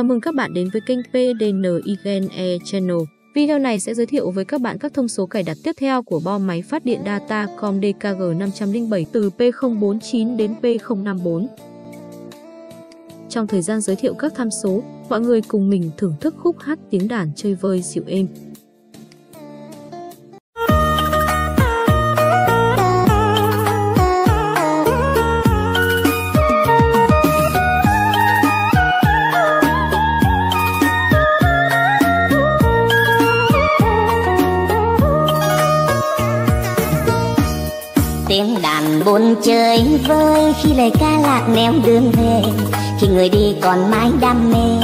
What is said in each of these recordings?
Chào mừng các bạn đến với kênh PDNIgen Channel. Video này sẽ giới thiệu với các bạn các thông số cài đặt tiếp theo của bo máy phát điện Datakom DKG-507 từ P049 đến P054. Trong thời gian giới thiệu các tham số, mọi người cùng mình thưởng thức khúc hát tiếng đàn chơi vơi dịu êm. Tiếng đàn buồn chơi vơi khi lời ca lạc neo đường về, khi người đi còn mãi đam mê.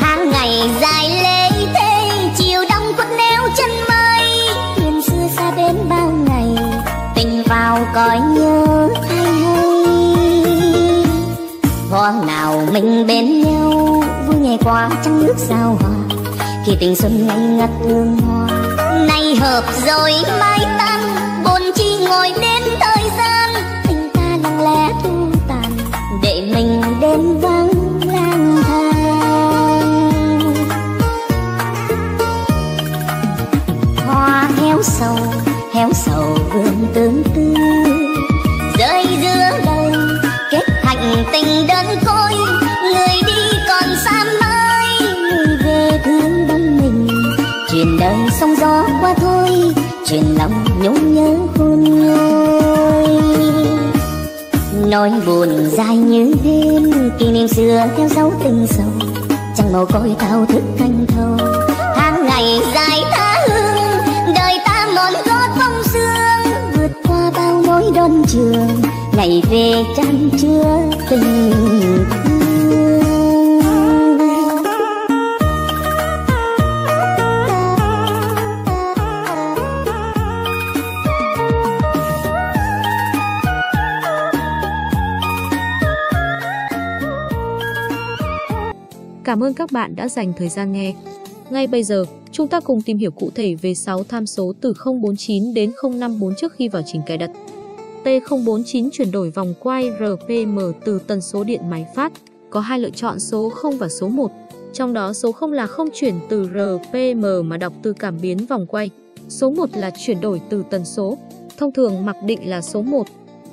Tháng ngày dài lê thế, chiều đông khuất neo chân mây. Thuyền xưa xa bến bao ngày, tình vào cõi nhớ hay hay. Hoa nào mình bên nhau, vui ngày qua trăng nước sao hòa, khi tình xuân ngây ngất hương hoa. Nay hợp rồi mai tan, buồn chi ngồi đến thời gian. Tình ta lặng lẽ thu tàn, để mình đêm vắng lang thang. Hoa héo sầu vương tương tư, rơi giữa đời kết thành tình đơn côi. Người đi còn xa mãi, người về thương đắm mình. Chuyện đời sóng gió qua thôi, chuyện lòng nhung nhớ hôn người. Nỗi buồn dài như đêm, kỷ niệm xưa theo dấu tình sâu. Chẳng màu côi thao thức thanh thâu. Tháng ngày dài tha hương, đời ta mòn gót phong sương. Vượt qua bao mối đơn trường, ngày về chan chứa tình thương. Cảm ơn các bạn đã dành thời gian nghe. Ngay bây giờ, chúng ta cùng tìm hiểu cụ thể về 6 tham số từ 049 đến 054 trước khi vào trình cài đặt. P049 chuyển đổi vòng quay RPM từ tần số điện máy phát. Có hai lựa chọn số 0 và số 1. Trong đó số 0 là không chuyển từ RPM mà đọc từ cảm biến vòng quay. Số 1 là chuyển đổi từ tần số. Thông thường mặc định là số 1.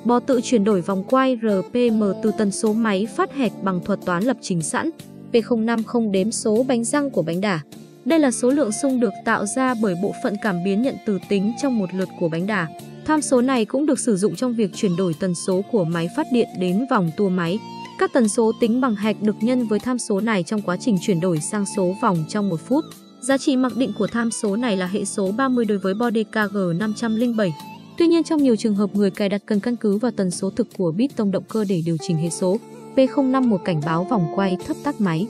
Bo tự chuyển đổi vòng quay RPM từ tần số máy phát hẹp bằng thuật toán lập trình sẵn. P050 đếm số bánh răng của bánh đà. Đây là số lượng xung được tạo ra bởi bộ phận cảm biến nhận từ tính trong một lượt của bánh đà. Tham số này cũng được sử dụng trong việc chuyển đổi tần số của máy phát điện đến vòng tua máy. Các tần số tính bằng hạch được nhân với tham số này trong quá trình chuyển đổi sang số vòng trong 1 phút. Giá trị mặc định của tham số này là hệ số 30 đối với bo DKG-507. Tuy nhiên, trong nhiều trường hợp người cài đặt cần căn cứ vào tần số thực của bit tông động cơ để điều chỉnh hệ số. P051 cảnh báo vòng quay thấp tắt máy.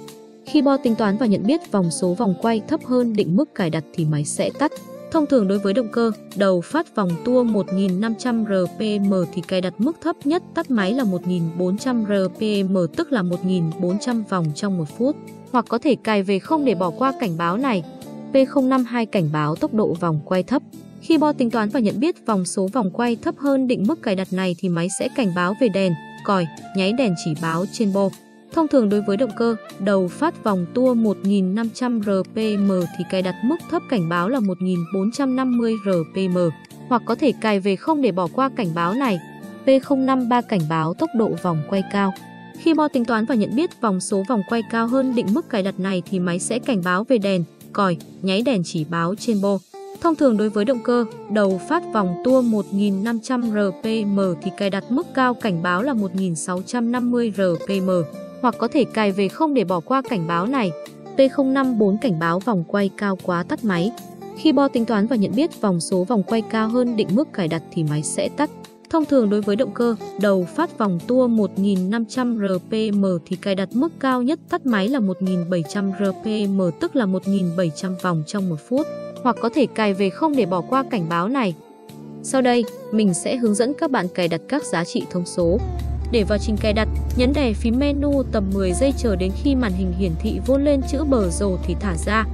Khi bo tính toán và nhận biết vòng số vòng quay thấp hơn định mức cài đặt thì máy sẽ tắt. Thông thường đối với động cơ, đầu phát vòng tua 1500 RPM thì cài đặt mức thấp nhất tắt máy là 1400 RPM, tức là 1400 vòng trong 1 phút. Hoặc có thể cài về không để bỏ qua cảnh báo này. P052 cảnh báo tốc độ vòng quay thấp. Khi bo tính toán và nhận biết vòng số vòng quay thấp hơn định mức cài đặt này thì máy sẽ cảnh báo về đèn, còi, nháy đèn chỉ báo trên bo. Thông thường đối với động cơ, đầu phát vòng tua 1500 RPM thì cài đặt mức thấp cảnh báo là 1450 RPM. Hoặc có thể cài về không để bỏ qua cảnh báo này. P053 cảnh báo tốc độ vòng quay cao. Khi bo tính toán và nhận biết vòng số vòng quay cao hơn định mức cài đặt này thì máy sẽ cảnh báo về đèn, còi, nháy đèn chỉ báo trên bo. Thông thường đối với động cơ, đầu phát vòng tua 1500 RPM thì cài đặt mức cao cảnh báo là 1650 RPM. Hoặc có thể cài về không để bỏ qua cảnh báo này. P054 cảnh báo vòng quay cao quá tắt máy. Khi bo tính toán và nhận biết vòng số vòng quay cao hơn định mức cài đặt thì máy sẽ tắt. Thông thường đối với động cơ, đầu phát vòng tua 1500 RPM thì cài đặt mức cao nhất tắt máy là 1700 RPM, tức là 1700 vòng trong 1 phút. Hoặc có thể cài về không để bỏ qua cảnh báo này. Sau đây, mình sẽ hướng dẫn các bạn cài đặt các giá trị thông số. Để vào trình cài đặt, nhấn đè phím menu tầm 10 giây chờ đến khi màn hình hiển thị vôn lên chữ bờ rồ thì thả ra.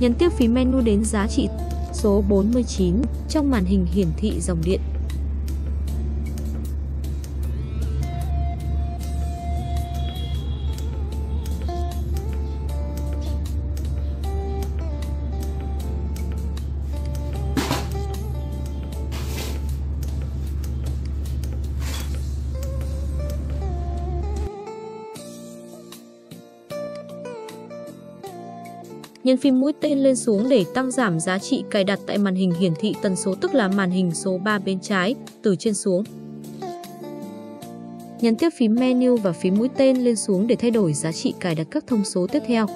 Nhấn tiếp phím menu đến giá trị số 49, trong màn hình hiển thị dòng điện. nhấn phím mũi tên lên xuống để tăng giảm giá trị cài đặt tại màn hình hiển thị tần số, tức là màn hình số 3 bên trái, từ trên xuống. Nhấn tiếp phím menu và phím mũi tên lên xuống để thay đổi giá trị cài đặt các thông số tiếp theo.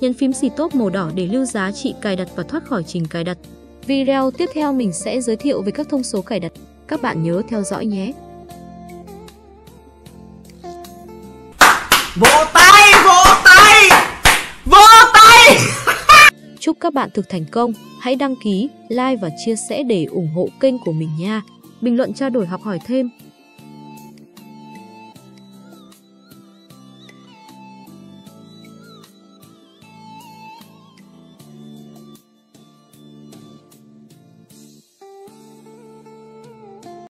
Nhấn phím stop màu đỏ để lưu giá trị cài đặt và thoát khỏi trình cài đặt. Video tiếp theo mình sẽ giới thiệu về các thông số cài đặt. Các bạn nhớ theo dõi nhé. Vỗ tay, vỗ tay, vỗ tay. Chúc các bạn thực thành công. Hãy đăng ký, like và chia sẻ để ủng hộ kênh của mình nha. Bình luận trao đổi học hỏi thêm.